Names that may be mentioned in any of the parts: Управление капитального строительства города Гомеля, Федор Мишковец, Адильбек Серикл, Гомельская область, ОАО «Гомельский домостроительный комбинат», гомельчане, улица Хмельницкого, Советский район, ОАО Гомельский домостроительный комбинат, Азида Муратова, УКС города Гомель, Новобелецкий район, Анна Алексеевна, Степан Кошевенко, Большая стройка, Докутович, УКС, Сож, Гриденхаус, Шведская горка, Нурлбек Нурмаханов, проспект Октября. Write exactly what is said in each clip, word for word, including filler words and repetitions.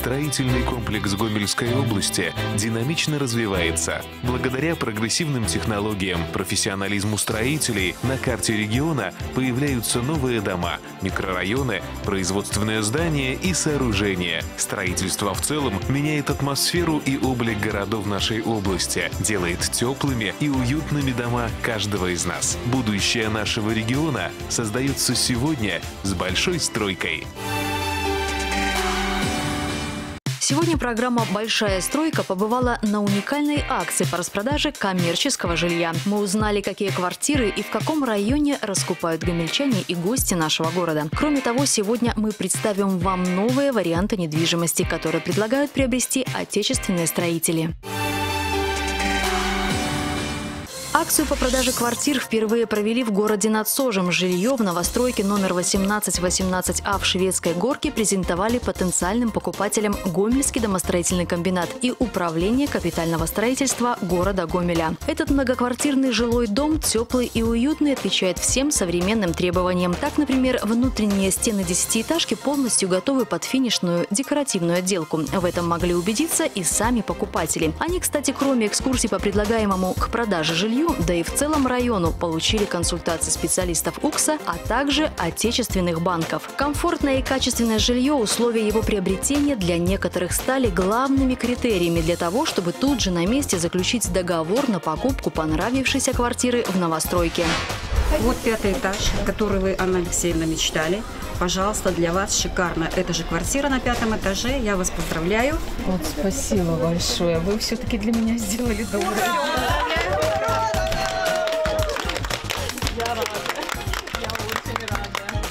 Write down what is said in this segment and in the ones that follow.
строительный комплекс Гомельской области динамично развивается. Благодаря прогрессивным технологиям, профессионализму строителей на карте региона появляются новые дома, микрорайоны, производственные здания и сооружения. Строительство в целом меняет атмосферу и облик городов нашей области, делает теплыми и уютными дома каждого из нас. Будущее нашего региона создается сегодня с большой стройкой. Сегодня программа «Большая стройка» побывала на уникальной акции по распродаже коммерческого жилья. Мы узнали, какие квартиры и в каком районе раскупают гомельчане и гости нашего города. Кроме того, сегодня мы представим вам новые варианты недвижимости, которые предлагают приобрести отечественные строители. Акцию по продаже квартир впервые провели в городе над Сожем. Жилье в новостройке номер восемнадцать восемнадцать А в Шведской горке презентовали потенциальным покупателям Гомельский домостроительный комбинат и Управление капитального строительства города Гомеля. Этот многоквартирный жилой дом теплый и уютный, отвечает всем современным требованиям. Так, например, внутренние стены десятиэтажки полностью готовы под финишную декоративную отделку. В этом могли убедиться и сами покупатели. Они, кстати, кроме экскурсий по предлагаемому к продаже жилью, да и в целом району, получили консультации специалистов УКСа, а также отечественных банков. Комфортное и качественное жилье, условия его приобретения для некоторых стали главными критериями для того, чтобы тут же на месте заключить договор на покупку понравившейся квартиры в новостройке. Вот пятый этаж, который вы, Анна Алексеевна, мечтали. Пожалуйста, для вас шикарно. Это же квартира на пятом этаже. Я вас поздравляю. Вот, спасибо большое. Вы все-таки для меня сделали доброе дело.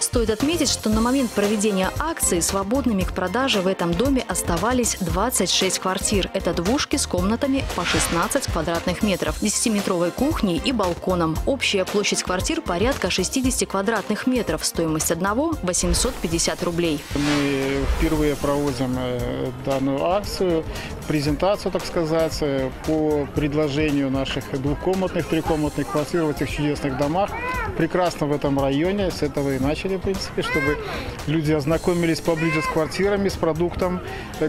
Стоит отметить, что на момент проведения акции свободными к продаже в этом доме оставались двадцать шесть квартир. Это двушки с комнатами по шестнадцать квадратных метров, десятиметровой кухней и балконом. Общая площадь квартир порядка шестидесяти квадратных метров. Стоимость одного – восемьсот пятьдесят рублей. Мы впервые проводим данную акцию, презентацию, так сказать, по предложению наших двухкомнатных, трехкомнатных квартир в этих чудесных домах. Прекрасно в этом районе, с этого и начали, в принципе, чтобы люди ознакомились поближе с квартирами, с продуктом,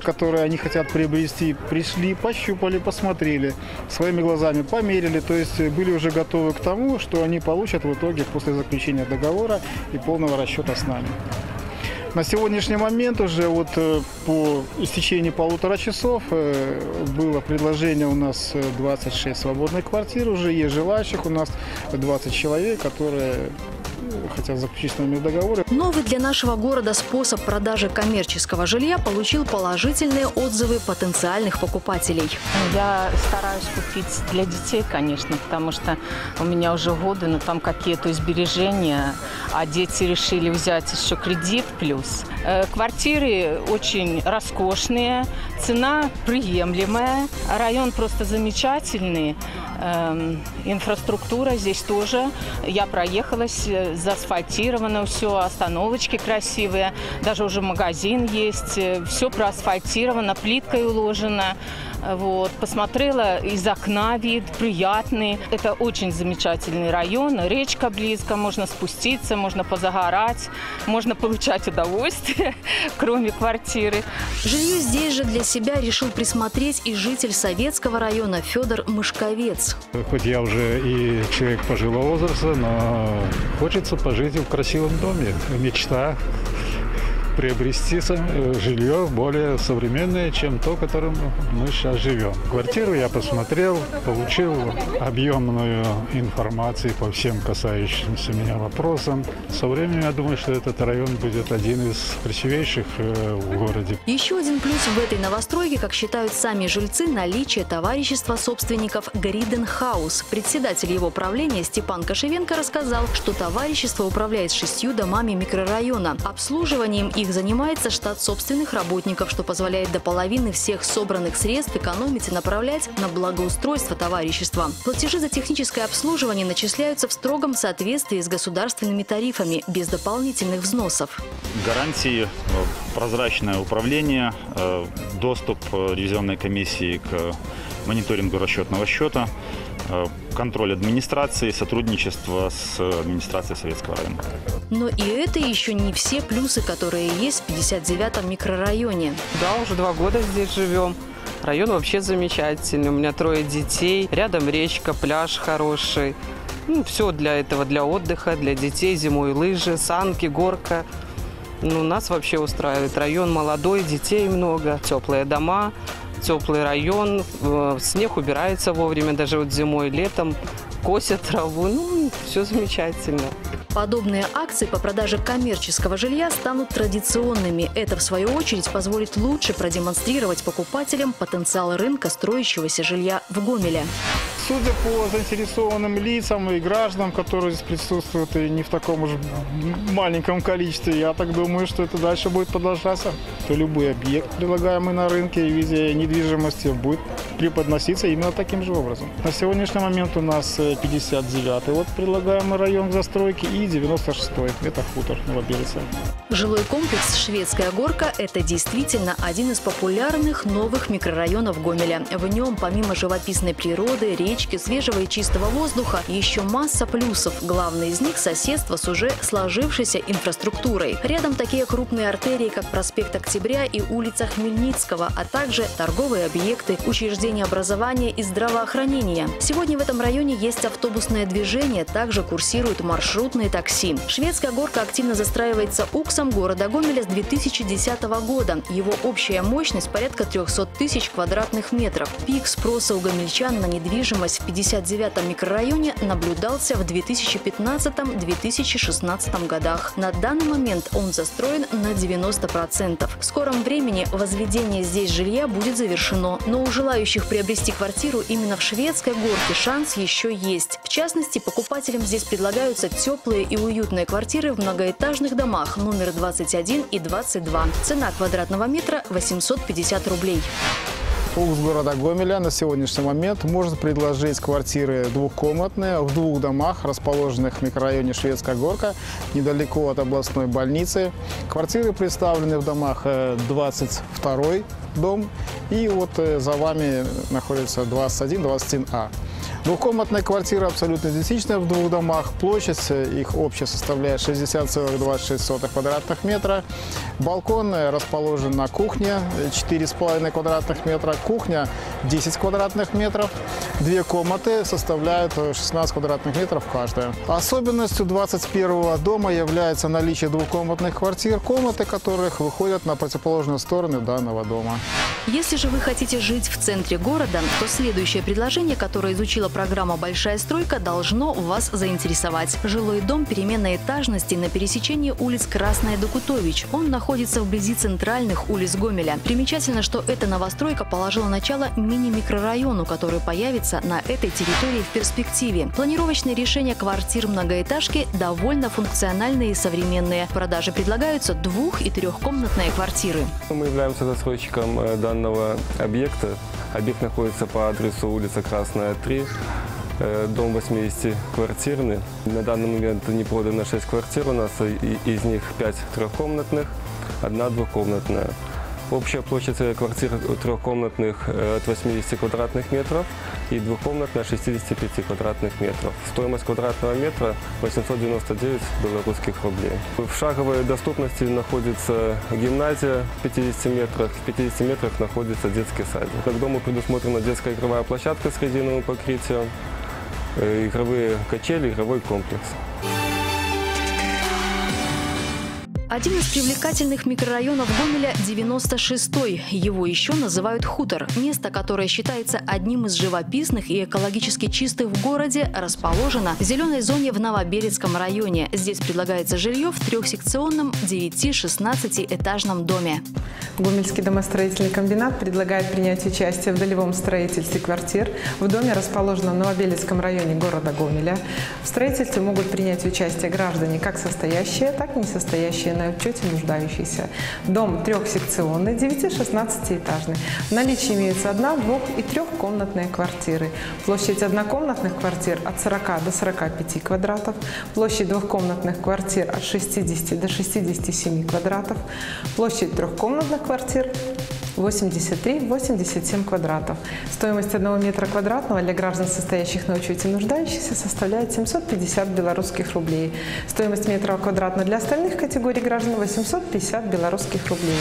который они хотят приобрести. Пришли, пощупали, посмотрели, своими глазами померили, то есть были уже готовы к тому, что они получат в итоге после заключения договора и полного расчета с нами. На сегодняшний момент уже вот по истечении полутора часов было предложение, у нас двадцать шесть свободных квартир, уже есть желающих, у нас двадцать человек, которые хотят заключить с нами договоры. Новый для нашего города способ продажи коммерческого жилья получил положительные отзывы потенциальных покупателей. Я стараюсь купить для детей, конечно, потому что у меня уже годы, но там какие-то сбережения, а дети решили взять еще кредит плюс. Квартиры очень роскошные, цена приемлемая, район просто замечательный, инфраструктура здесь тоже. Я проехалась, заасфальтировано все, остановочки красивые, даже уже магазин есть, все проасфальтировано, плиткой уложено. Вот, посмотрела, из окна вид приятный. Это очень замечательный район, речка близко, можно спуститься, можно позагорать, можно получать удовольствие, кроме квартиры. Жилье здесь же для себя решил присмотреть и житель Советского района Федор Мишковец. Хоть я уже и человек пожилого возраста, но хочется пожить в красивом доме. Мечта приобрести жилье более современное, чем то, которым мы сейчас живем. Квартиру я посмотрел, получил объемную информацию по всем касающимся меня вопросам. Со временем, я думаю, что этот район будет один из красивейших в городе. Еще один плюс в этой новостройке, как считают сами жильцы, наличие товарищества собственников Гриденхаус. Председатель его правления Степан Кошевенко рассказал, что товарищество управляет шестью домами микрорайона. Обслуживанием их занимается штат собственных работников, что позволяет до половины всех собранных средств экономить и направлять на благоустройство товарищества. Платежи за техническое обслуживание начисляются в строгом соответствии с государственными тарифами, без дополнительных взносов. Гарантии, прозрачное управление, доступ ревизионной комиссии к мониторингу расчетного счета, контроль администрации, сотрудничество с администрацией Советского района. Но и это еще не все плюсы, которые есть в пятьдесят девятом микрорайоне. Да, уже два года здесь живем. Район вообще замечательный. У меня трое детей. Рядом речка, пляж хороший. Ну, все для этого, для отдыха, для детей. Зимой лыжи, санки, горка. Ну, нас вообще устраивает. Район молодой, детей много. Теплые дома, теплый район. Снег убирается вовремя, даже вот зимой, летом. Косят траву. Ну, все замечательно. Подобные акции по продаже коммерческого жилья станут традиционными. Это, в свою очередь, позволит лучше продемонстрировать покупателям потенциал рынка строящегося жилья в Гомеле. Судя по заинтересованным лицам и гражданам, которые здесь присутствуют, и не в таком уж маленьком количестве, я так думаю, что это дальше будет продолжаться. То любой объект, предлагаемый на рынке и в виде недвижимости, будет преподноситься именно таким же образом. На сегодняшний момент у нас пятьдесят девятый вот предлагаемый район застройки и девяносто шестой, это хутор Новобелецкий. Жилой комплекс «Шведская горка» – это действительно один из популярных новых микрорайонов Гомеля. В нем, помимо живописной природы, речки, свежего и чистого воздуха, еще масса плюсов. Главный из них – соседство с уже сложившейся инфраструктурой. Рядом такие крупные артерии, как проспект Октября и улица Хмельницкого, а также торговые объекты, учреждения образования и здравоохранения. Сегодня в этом районе есть автобусное движение, также курсируют маршрутные такси. «Шведская горка» активно застраивается УКСом города Гомеля с две тысячи десятого года. Его общая мощность порядка трёхсот тысяч квадратных метров. Пик спроса у гомельчан на недвижимость в пятьдесят девятом микрорайоне наблюдался в две тысячи пятнадцатом — две тысячи шестнадцатом годах. На данный момент он застроен на девяносто процентов. В скором времени возведение здесь жилья будет завершено. Но у желающих приобрести квартиру именно в «Шведской горке» шанс еще есть. В частности, покупателям здесь предлагаются теплые и уютные квартиры в многоэтажных домах номер двадцать один и двадцать два. Цена квадратного метра – восемьсот пятьдесят рублей. УКС города Гомеля на сегодняшний момент может предложить квартиры двухкомнатные в двух домах, расположенных в микрорайоне «Шведская горка», недалеко от областной больницы. Квартиры представлены в домах двадцать второй дом, и вот за вами находится двадцать один, двадцать один А. Двухкомнатная квартира абсолютно идентичная в двух домах. Площадь их общая составляет шестьдесят целых двадцать шесть сотых квадратных метра. Балкон расположен на кухне четыре с половиной квадратных метра. Кухня десять квадратных метров. Две комнаты составляют шестнадцать квадратных метров каждая. Особенностью двадцать первого дома является наличие двухкомнатных квартир, комнаты которых выходят на противоположную сторону данного дома. Если же вы хотите жить в центре города, то следующее предложение, которое изучила программа «Большая стройка», должно вас заинтересовать. Жилой дом переменной этажности на пересечении улиц Красная Докутович. Он находится вблизи центральных улиц Гомеля. Примечательно, что эта новостройка положила начало мини-микрорайону, который появится на этой территории в перспективе. Планировочные решения квартир многоэтажки довольно функциональные и современные. В продаже предлагаются двух- и трехкомнатные квартиры. Мы являемся застройщиком данного данного объекта. Объект находится по адресу улица Красная, три, дом восьмидесятиквартирный. На данный момент не продано шесть квартир, у нас из них пять трехкомнатных, одна двухкомнатная. Общая площадь квартир трехкомнатных от восьмидесяти квадратных метров и двухкомнатная от шестидесяти пяти квадратных метров. Стоимость квадратного метра восемьсот девяносто девять белорусских рублей. В шаговой доступности находится гимназия в пятидесяти метрах, в пятидесяти метрах находится детский садик. К дому предусмотрена детская игровая площадка с резиновым покрытием, игровые качели, игровой комплекс. Один из привлекательных микрорайонов Гомеля – девяносто шестой. Его еще называют «Хутор». Место, которое считается одним из живописных и экологически чистых в городе, расположено в зеленой зоне в Новобелецком районе. Здесь предлагается жилье в трехсекционном девяти-шестнадцатиэтажном доме. Гомельский домостроительный комбинат предлагает принять участие в долевом строительстве квартир. В доме, расположенном в Новобелецком районе города Гомеля, в строительстве могут принять участие граждане как состоящие, так и несостоящие на учете нуждающийся. Дом трехсекционный, девяти-шестнадцатиэтажный. В наличии имеются одна-, двух- и трехкомнатные квартиры. Площадь однокомнатных квартир от сорока до сорока пяти квадратов. Площадь двухкомнатных квартир от шестидесяти до шестидесяти семи квадратов. Площадь трехкомнатных квартир восемьдесят три — восемьдесят семь квадратов. Стоимость одного метра квадратного для граждан, состоящих на учете нуждающихся, составляет семьсот пятьдесят белорусских рублей. Стоимость метра квадратного для остальных категорий граждан – восемьсот пятьдесят белорусских рублей.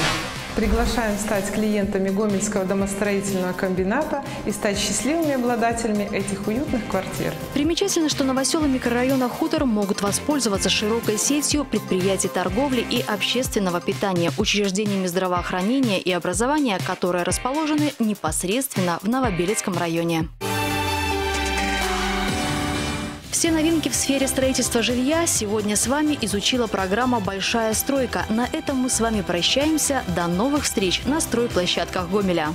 Приглашаем стать клиентами Гомельского домостроительного комбината и стать счастливыми обладателями этих уютных квартир. Примечательно, что новоселы микрорайона «Хутор» могут воспользоваться широкой сетью предприятий торговли и общественного питания, учреждениями здравоохранения и образования, которые расположены непосредственно в Новобелецком районе. Все новинки в сфере строительства жилья сегодня с вами изучила программа «Большая стройка». На этом мы с вами прощаемся. До новых встреч на стройплощадках Гомеля.